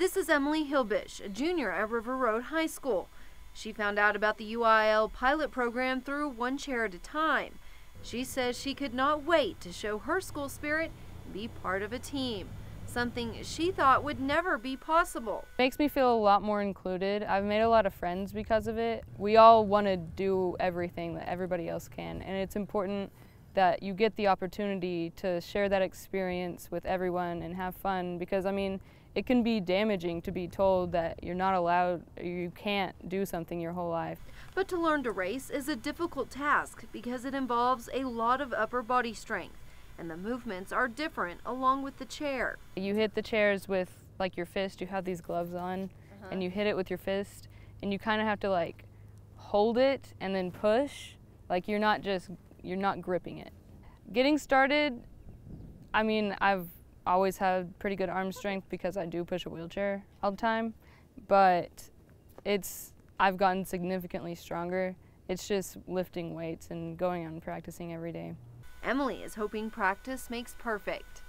This is Emily Hilbish, a junior at River Road High School. She found out about the UIL pilot program through One Chair at a Time. She says she could not wait to show her school spirit and be part of a team, something she thought would never be possible. It makes me feel a lot more included. I've made a lot of friends because of it. We all want to do everything that everybody else can, and it's important that you get the opportunity to share that experience with everyone and have fun, because I mean, it can be damaging to be told that you're not allowed, you can't do something your whole life. But to learn to race is a difficult task because it involves a lot of upper body strength, and the movements are different along with the chair. You hit the chairs with like your fist, you have these gloves on, and you hit it with your fist, and you kind of have to like hold it and then push, like you're not gripping it. Getting started, I mean, I've always had pretty good arm strength because I do push a wheelchair all the time, but I've gotten significantly stronger. It's just lifting weights and going out and practicing every day. Emily is hoping practice makes perfect.